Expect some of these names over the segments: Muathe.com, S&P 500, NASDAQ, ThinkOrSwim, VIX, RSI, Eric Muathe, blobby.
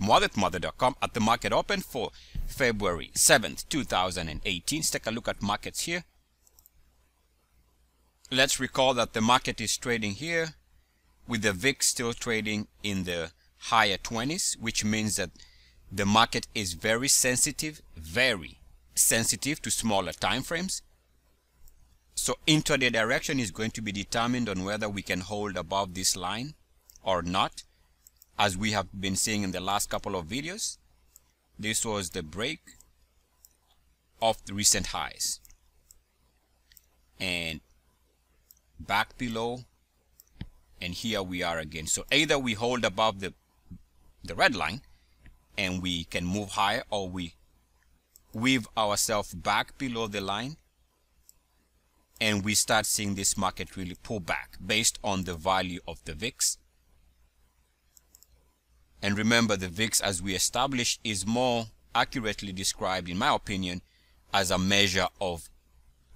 Eric Muathe, Muathe.com, at the market open for February 7th, 2018. Let's take a look at markets here. Let's recall that the market is trading here with the VIX still trading in the higher 20s, which means that the market is very sensitive to smaller time frames. So intraday direction is going to be determined on whether we can hold above this line or not, as we have been seeing in the last couple of videos. This was the break of the recent highs and back below, and here we are again. So either we hold above the red line and we can move higher, or we weave ourselves back below the line and we start seeing this market really pull back based on the value of the VIX. And remember, the VIX, as we established, is more accurately described, in my opinion, as a measure of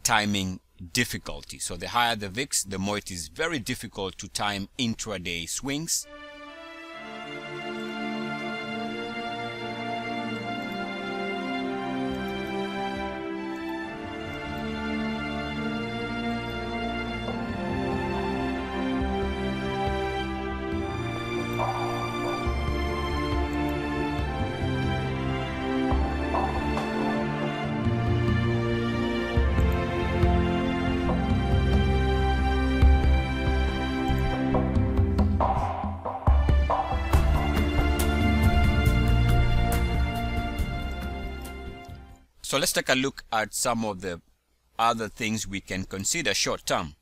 timing difficulty. So the higher the VIX, the more it is very difficult to time intraday swings. So let's take a look at some of the other things we can consider short term,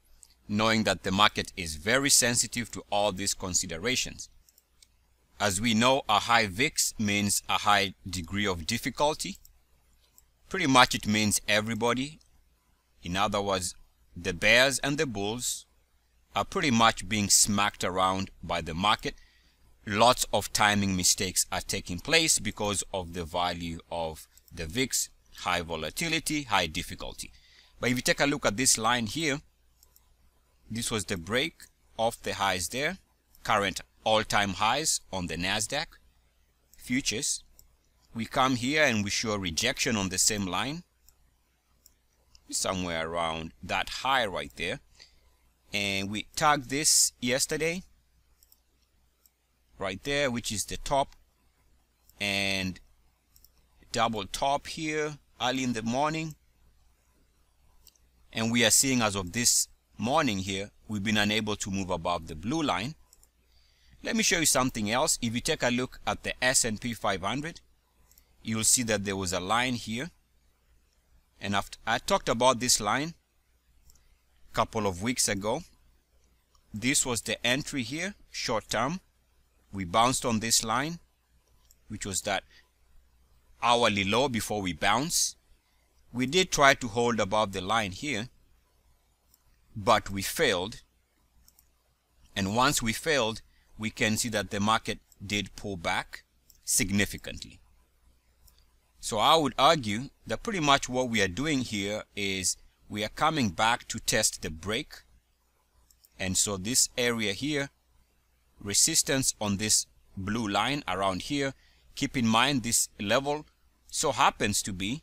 knowing that the market is very sensitive to all these considerations. As we know, a high VIX means a high degree of difficulty. Pretty much it means everybody, in other words, the bears and the bulls, are pretty much being smacked around by the market. Lots of timing mistakes are taking place because of the value of the VIX. High volatility, high difficulty. But if you take a look at this line here, this was the break of the highs there, current all-time highs on the NASDAQ futures. We come here and we show rejection on the same line, somewhere around that high right there. And we tagged this yesterday, right there, which is the top, and double top here early in the morning. And we are seeing, as of this morning here, we've been unable to move above the blue line. Let me show you something else. If you take a look at the S&P 500, you'll see that there was a line here, and after I talked about this line a couple of weeks ago, this was the entry here short term. We bounced on this line, which was that hourly low before we bounce. We did try to hold above the line here, but we failed. And once we failed, we can see that the market did pull back significantly. So I would argue that pretty much what we are doing here is we are coming back to test the break. And so this area here, resistance on this blue line around here. Keep in mind, this level so happens to be,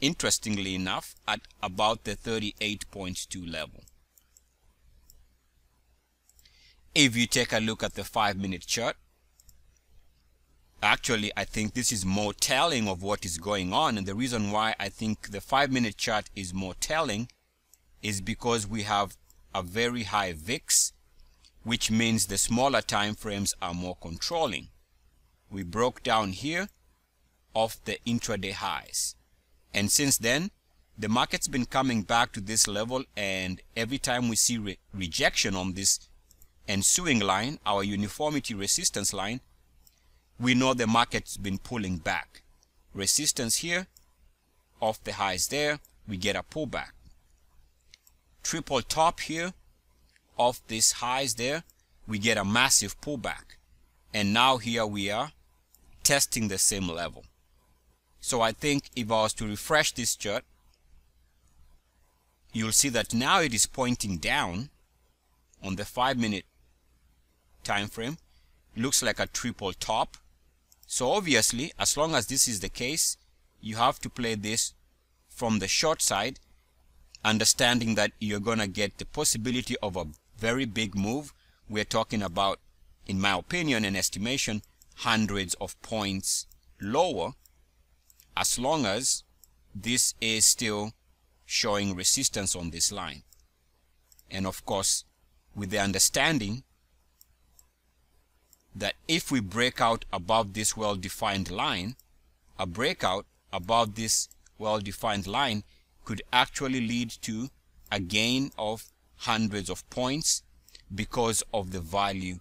interestingly enough, at about the 38.2 level. If you take a look at the 5-minute chart, actually I think this is more telling of what is going on. And the reason why I think the 5-minute chart is more telling is because we have a very high VIX, which means the smaller time frames are more controlling. We broke down here off the intraday highs, and since then the market's been coming back to this level, and every time we see rejection on this ensuing line, our uniformity resistance line, we know the market's been pulling back. Resistance here off the highs there, we get a pullback. Triple top here off these highs there, we get a massive pullback. And now here we are testing the same level. So I think if I was to refresh this chart, you'll see that now it is pointing down on the 5-minute time frame. Looks like a triple top So obviously, as long as this is the case, you have to play this from the short side, understanding that you're going to get the possibility of a very big move. We're talking about, in my opinion and estimation, hundreds of points lower, as long as this is still showing resistance on this line. And of course, with the understanding that if we break out above this well-defined line, a breakout above this well-defined line could actually lead to a gain of hundreds of points because of the value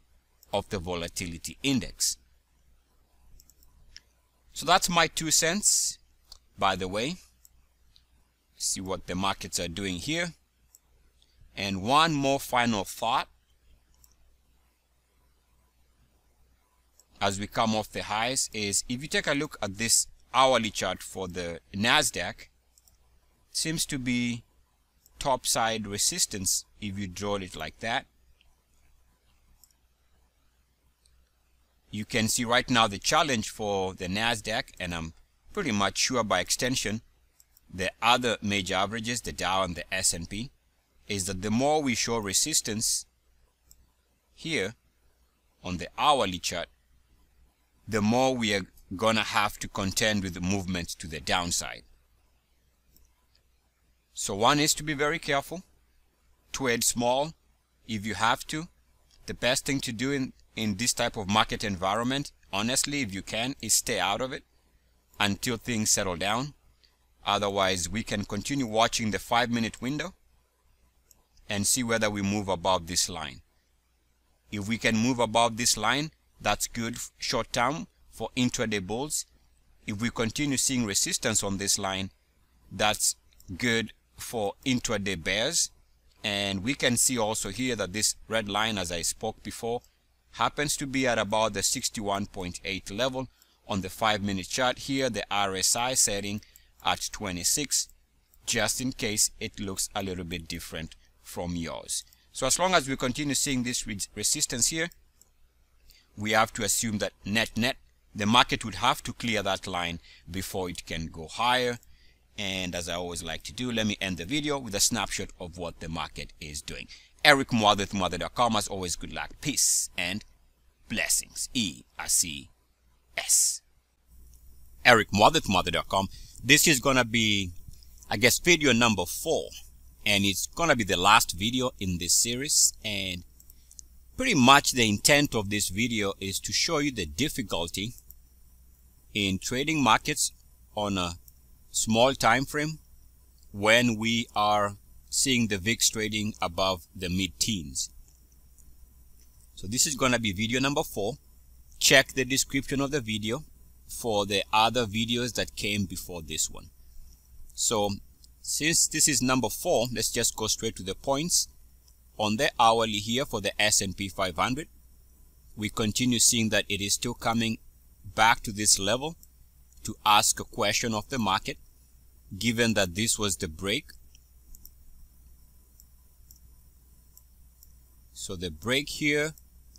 of the volatility index. So that's my 2 cents. By the way, see what the markets are doing here. And one more final thought. As we come off the highs is, if you take a look at this hourly chart for the NASDAQ, seems to be top side resistance if you draw it like that. You can see right now the challenge for the NASDAQ, and I'm pretty much sure by extension the other major averages, the Dow and the S&P, is that the more we show resistance here on the hourly chart, the more we are going to have to contend with the movement to the downside. So one is to be very careful, trade small if you have to. The best thing to do in this type of market environment, honestly, if you can, is stay out of it until things settle down. Otherwise, we can continue watching the 5-minute window and see whether we move above this line. If we can move above this line, that's good short term for intraday bulls. If we continue seeing resistance on this line, that's good for intraday bears. And we can see also here that this red line, as I spoke before, happens to be at about the 61.8 level on the 5-minute chart here, the RSI setting at 26, just in case it looks a little bit different from yours. So as long as we continue seeing this resistance here, we have to assume that net-net, the market would have to clear that line before it can go higher. And as I always like to do, let me end the video with a snapshot of what the market is doing. Eric Muathe with Muathe.com. As always, good luck, peace, and blessings. E-R-C-S. Eric Muathe with Muathe.com. This is going to be, I guess, video number 4. And it's going to be the last video in this series. And pretty much the intent of this video is to show you the difficulty in trading markets on a small time frame when we are seeing the VIX trading above the mid-teens. So this is going to be video number 4. Check the description of the video for the other videos that came before this one. So since this is number 4, let's just go straight to the points. On the hourly here for the S&P 500, we continue seeing that it is still coming back to this level to ask a question of the market, given that this was the break. So the break here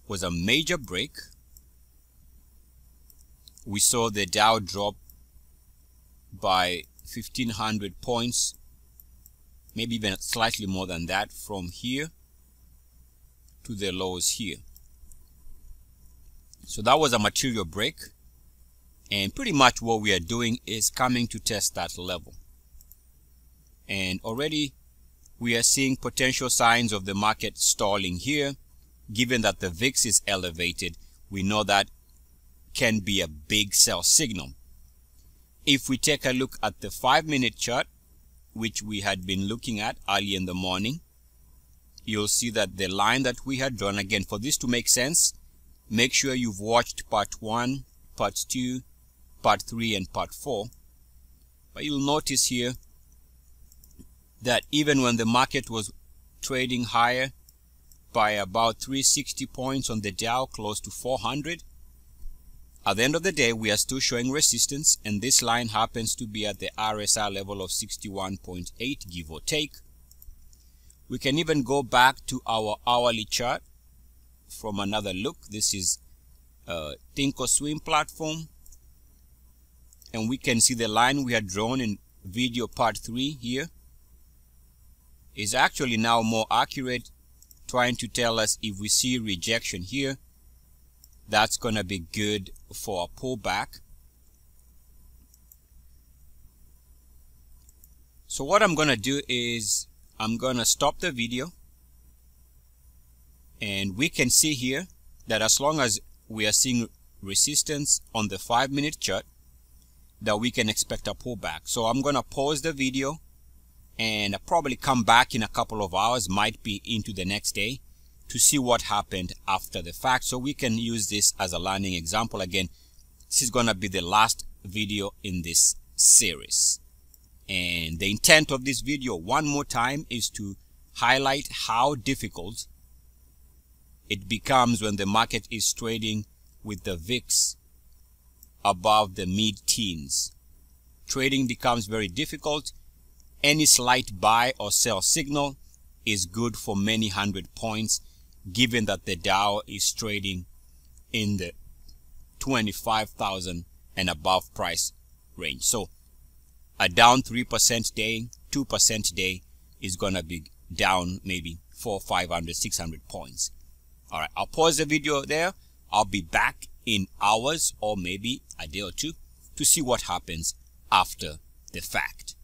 was a major break. We saw the Dow drop by 1,500 points, maybe even slightly more than that, from here to the lows here. So that was a material break, and pretty much what we are doing is coming to test that level. And already we are seeing potential signs of the market stalling here. Given that the VIX is elevated, we know that can be a big sell signal. If we take a look at the 5-minute chart, which we had been looking at early in the morning, you'll see that the line that we had drawn, again, for this to make sense, make sure you've watched part 1, part 2, part 3, and part 4. But you'll notice here that even when the market was trading higher by about 360 points on the Dow, close to 400, at the end of the day, we are still showing resistance, and this line happens to be at the RSI level of 61.8, give or take. We can even go back to our hourly chart from another look. This is ThinkOrSwim platform. and we can see the line we had drawn in video part 3 here is actually now more accurate, trying to tell us if we see rejection here, that's going to be good for a pullback. So what I'm going to do is I'm going to stop the video, and we can see here that as long as we are seeing resistance on the 5-minute chart, that we can expect a pullback. So I'm going to pause the video and I'll probably come back in a couple of hours, might be into the next day, to see what happened after the fact. So we can use this as a learning example. Again, this is going to be the last video in this series. And the intent of this video, one more time, is to highlight how difficult it becomes when the market is trading with the VIX above the mid-teens. Trading becomes very difficult. Any slight buy or sell signal is good for many hundred points, given that the Dow is trading in the 25,000 and above price range. So a down 3% day, 2% day is going to be down maybe 400, 500, 600 points. All right, I'll pause the video there. I'll be back in hours or maybe a day or two to see what happens after the fact.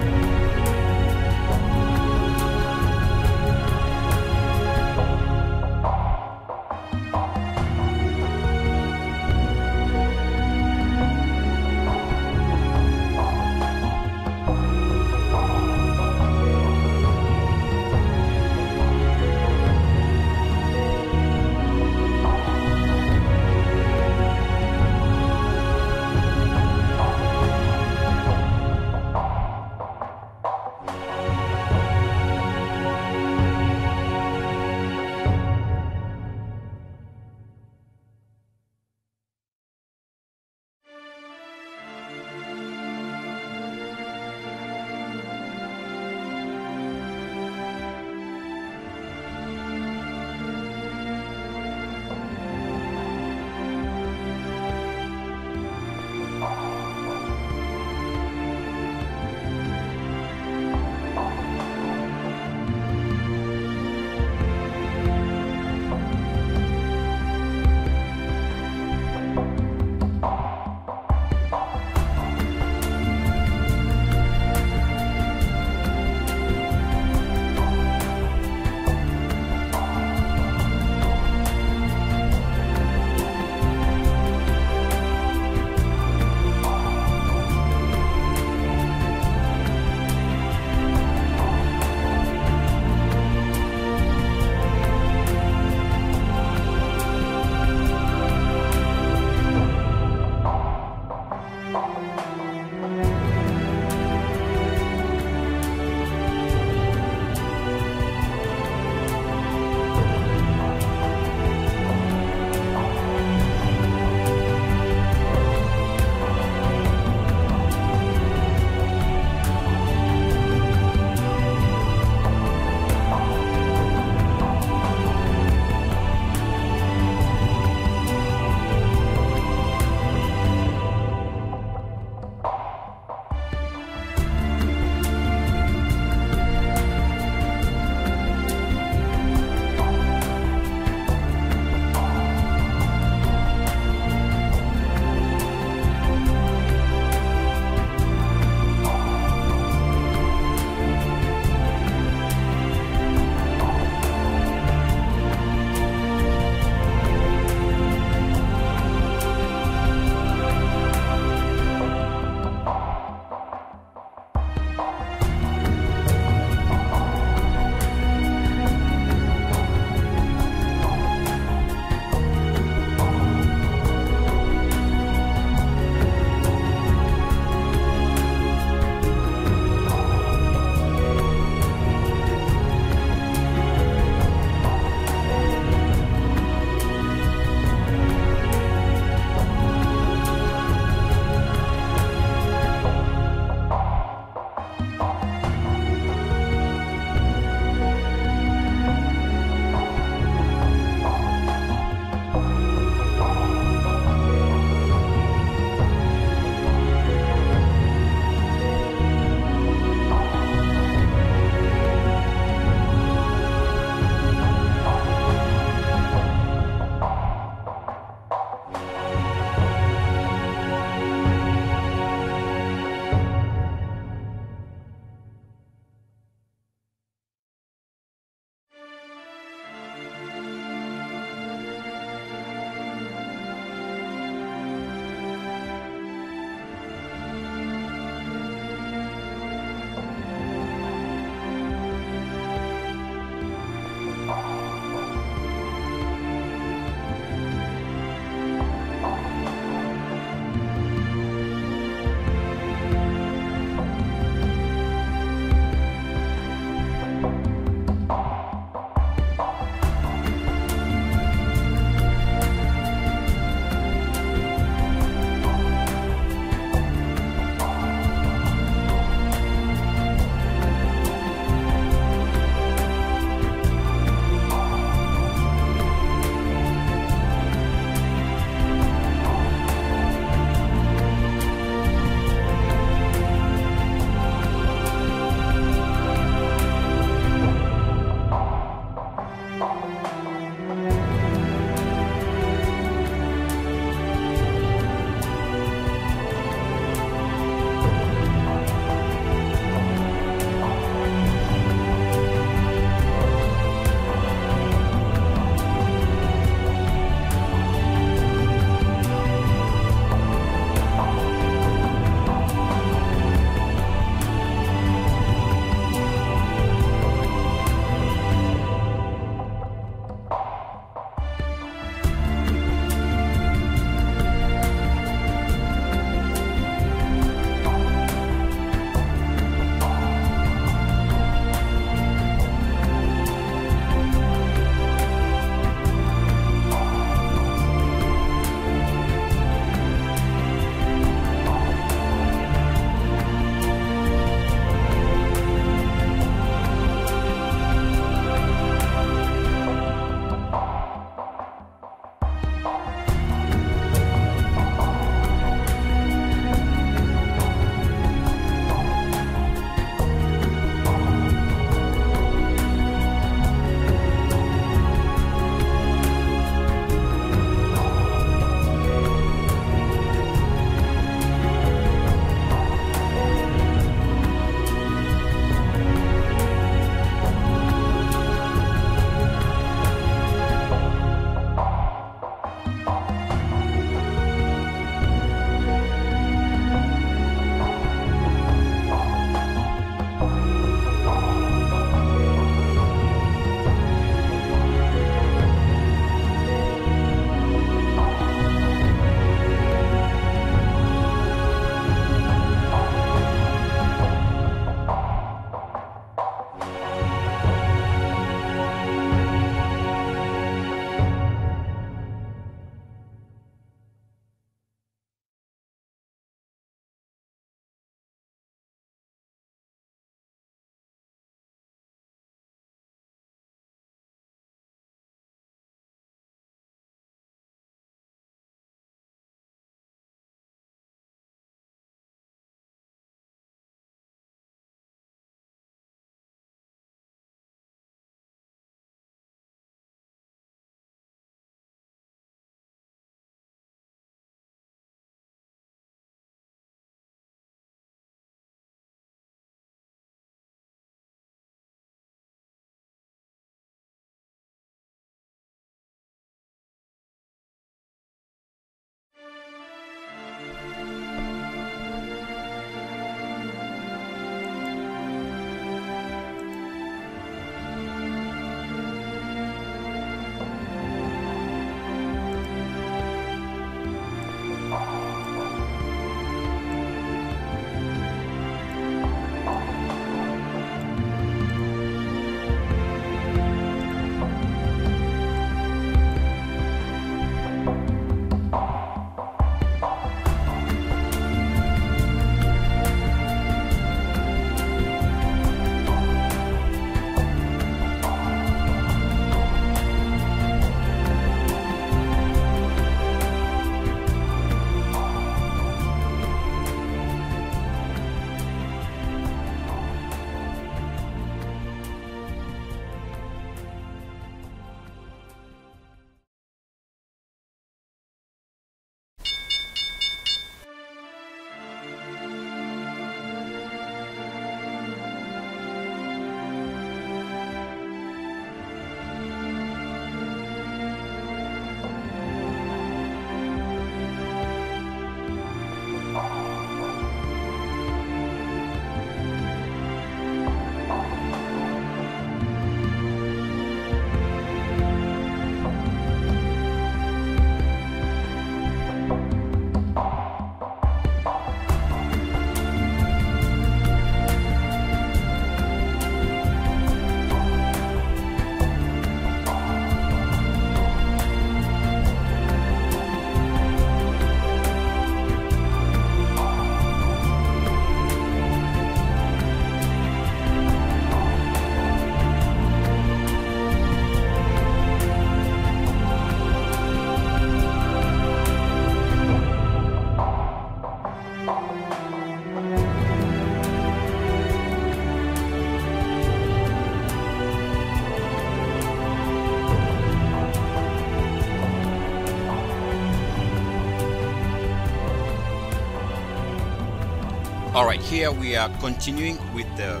All right, here we are continuing with the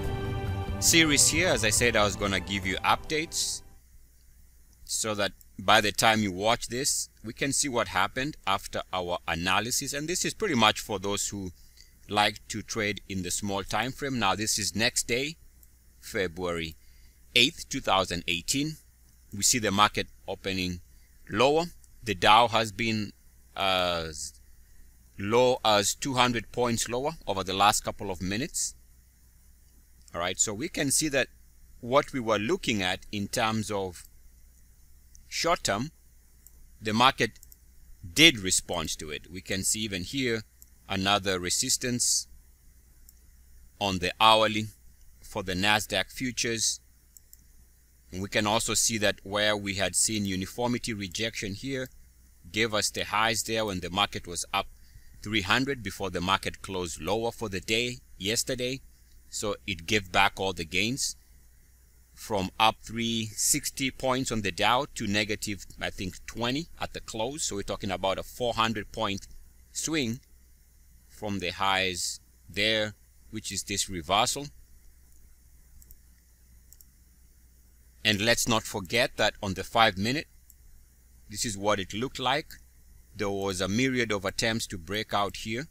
series here. As I said, I was going to give you updates so that by the time you watch this, we can see what happened after our analysis. And this is pretty much for those who like to trade in the small time frame. Now, this is next day, February 8th, 2018. We see the market opening lower. The Dow has been as low as 200 points lower over the last couple of minutes. All right, so we can see that what we were looking at in terms of short term, the market did respond to it. We can see even here another resistance on the hourly for the NASDAQ futures. And we can also see that where we had seen uniformity rejection here gave us the highs there when the market was up 300 before the market closed lower for the day yesterday. So it gave back all the gains from up 360 points on the Dow to negative, I think, 20 at the close. So we're talking about a 400 point swing from the highs there, which is this reversal. And let's not forget that on the 5 minute, this is what it looked like. There was a myriad of attempts to break out here,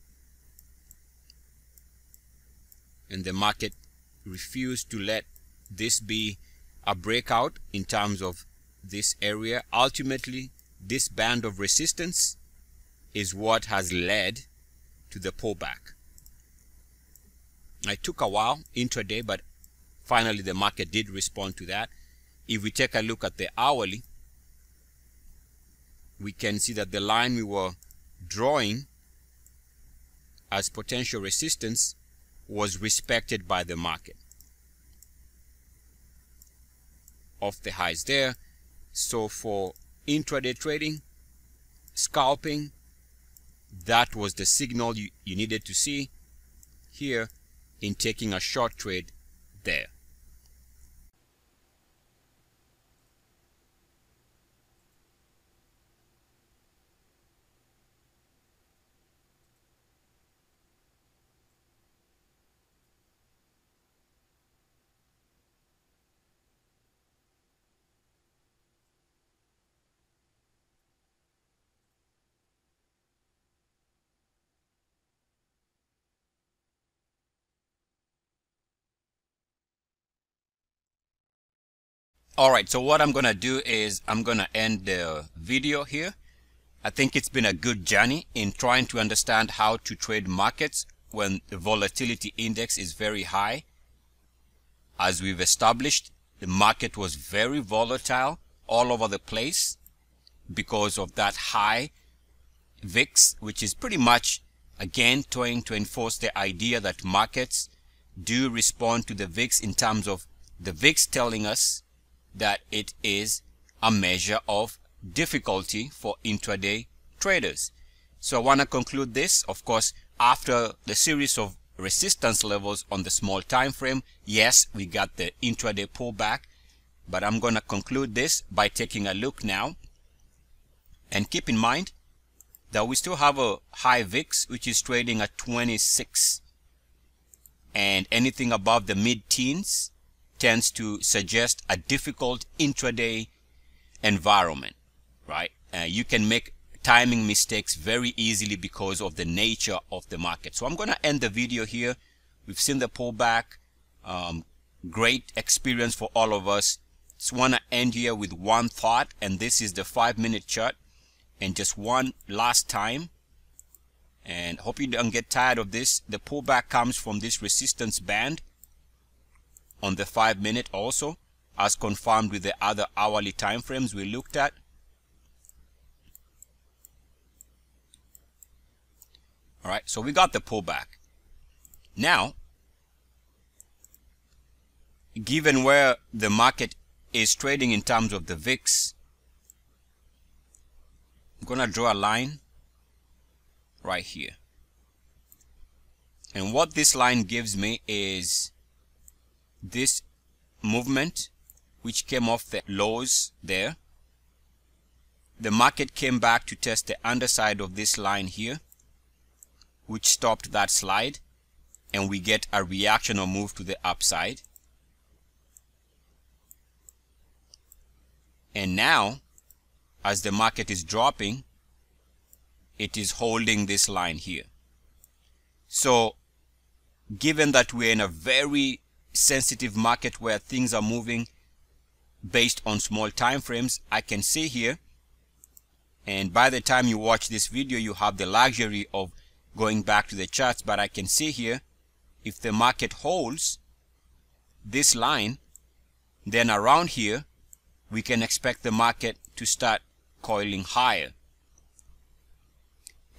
and the market refused to let this be a breakout in terms of this area. Ultimately, this band of resistance is what has led to the pullback. It took a while intraday, but finally the market did respond to that. If we take a look at the hourly, we can see that the line we were drawing as potential resistance was respected by the market off the highs there. So for intraday trading, scalping, that was the signal you needed to see here in taking a short trade there. All right, so what I'm going to do is I'm going to end the video here. I think it's been a good journey in trying to understand how to trade markets when the volatility index is very high. As we've established, the market was very volatile all over the place because of that high VIX, which is pretty much, again, trying to enforce the idea that markets do respond to the VIX in terms of the VIX telling us that it is a measure of difficulty for intraday traders. So I want to conclude this. Of course, after the series of resistance levels on the small time frame, yes, we got the intraday pullback, but I'm going to conclude this by taking a look now. And keep in mind that we still have a high VIX, which is trading at 26, and anything above the mid-teens tends to suggest a difficult intraday environment, right? You can make timing mistakes very easily because of the nature of the market. So I'm going to end the video here. We've seen the pullback, great experience for all of us. Just want to end here with one thought, and this is the 5 minute chart. And just one last time, and hope you don't get tired of this. The pullback comes from this resistance band on the 5 minute also, as confirmed with the other hourly time frames we looked at. All right, so we got the pullback. Now, given where the market is trading in terms of the VIX, I'm going to draw a line right here. And what this line gives me is this movement which came off the lows there. The market came back to test the underside of this line here, which stopped that slide, and we get a reaction or move to the upside. And now, as the market is dropping, it is holding this line here. So, given that we're in a very sensitive market where things are moving based on small time frames, I can see here, and by the time you watch this video, you have the luxury of going back to the charts, but I can see here, if the market holds this line, then around here, we can expect the market to start coiling higher.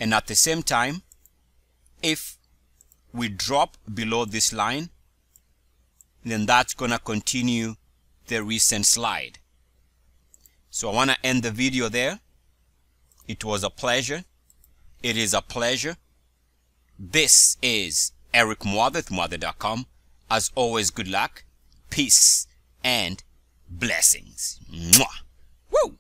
And at the same time, if we drop below this line, then that's going to continue the recent slide. So I want to end the video there. It was a pleasure. It is a pleasure. This is Eric Muathe at Muathe.com. As always, good luck, peace, and blessings. Mwah. Woo!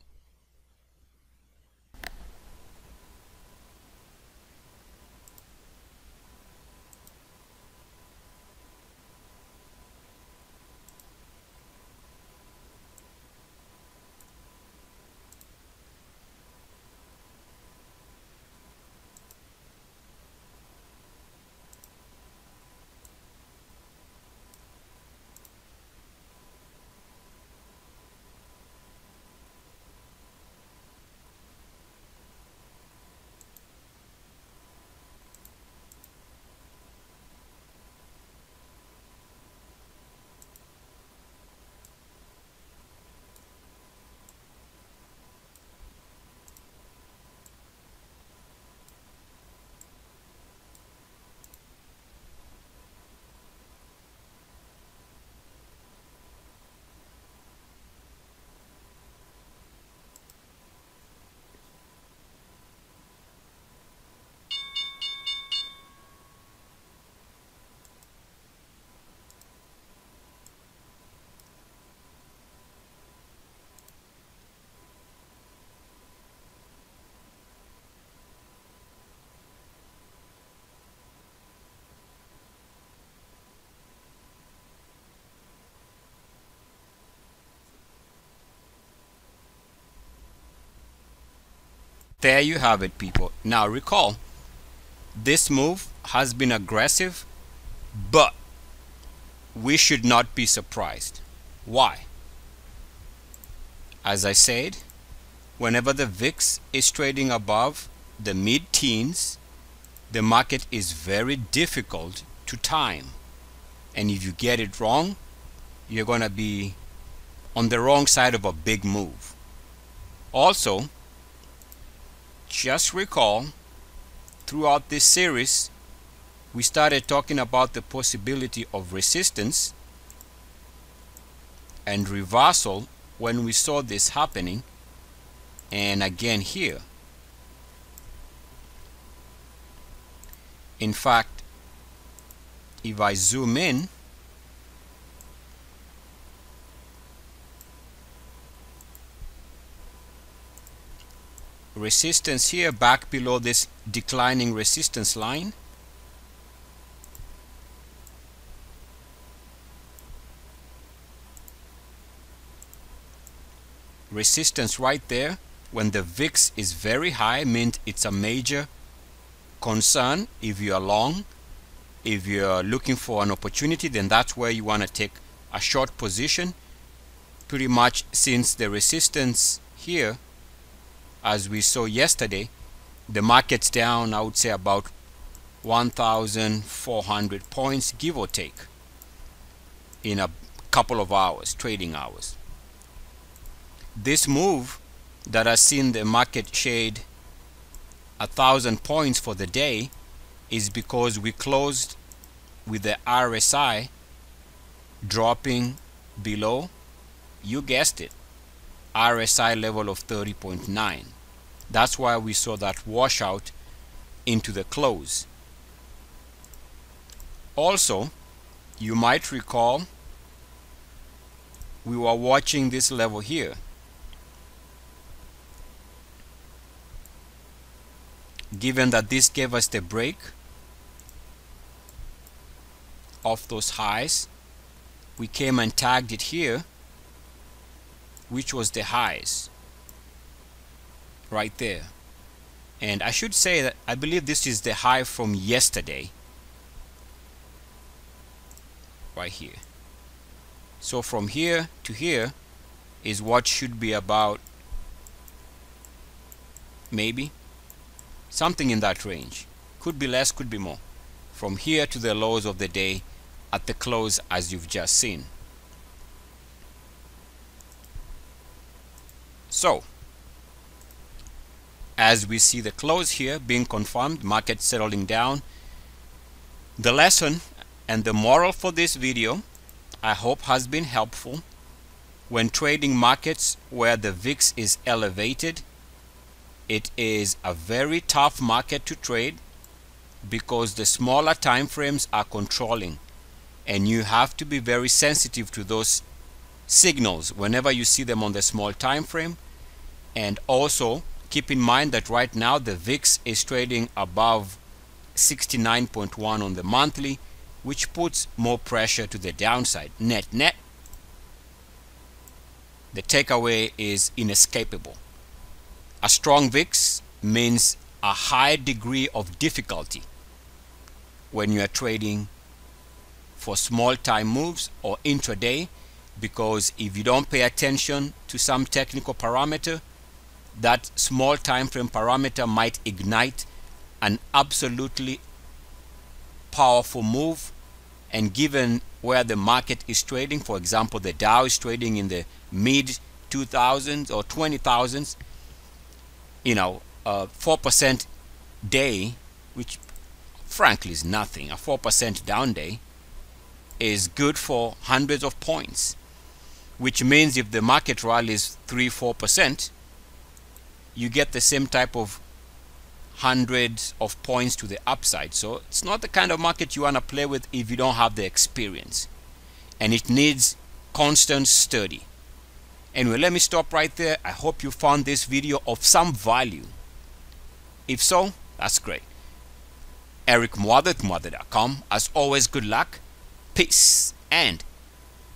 There you have it, people. Now recall, this move has been aggressive, but we should not be surprised. Why? As I said, whenever the VIX is trading above the mid-teens, the market is very difficult to time. And if you get it wrong, you're going to be on the wrong side of a big move. Also, just recall, throughout this series, we started talking about the possibility of resistance and reversal when we saw this happening, and again here. In fact, if I zoom in, resistance here back below this declining resistance line, resistance right there when the VIX is very high means it's a major concern. If you're long, if you're looking for an opportunity, then that's where you want to take a short position, pretty much, since the resistance here, as we saw yesterday, the market's down, I would say, about 1,400 points, give or take, in a couple of hours, trading hours. This move that has seen the market shade 1,000 points for the day is because we closed with the RSI dropping below, you guessed it, RSI level of 30.9. That's why we saw that washout into the close. Also, you might recall we were watching this level here. Given that this gave us the break, off those highs. We came and tagged it here, which was the highs right there. And I should say that I believe this is the high from yesterday right here. So from here to here is what should be about maybe something in that range. Could be less, could be more. From here to the lows of the day at the close, as you've just seen. So as we see the close here being confirmed, market settling down, the lesson and the moral for this video I hope has been helpful. When trading markets where the VIX is elevated, it is a very tough market to trade because the smaller time frames are controlling, and you have to be very sensitive to those signals whenever you see them on the small time frame. And also keep in mind that right now the VIX is trading above 69.1 on the monthly, which puts more pressure to the downside. Net, the takeaway is inescapable. A strong VIX means a high degree of difficulty when you are trading for small time moves or intraday, because if you don't pay attention to some technical parameter, that small time frame parameter might ignite an absolutely powerful move. And given where the market is trading, for example, the Dow is trading in the mid 2000s or 20,000s, you know, a 4% day, which frankly is nothing, a 4% down day is good for hundreds of points, which means if the market rallies 3-4%, you get the same type of hundreds of points to the upside. So it's not the kind of market you want to play with if you don't have the experience, and it needs constant study. Anyway, let me stop right there. I hope you found this video of some value. If so, that's great. Eric Muathe, Muathe.com. As always, good luck, peace, and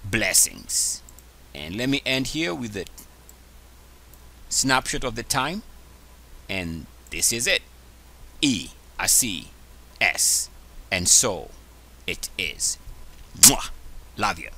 blessings. And let me end here with a snapshot of the time, and this is it. E-I-C-S, and so it is. Mwah. Love you.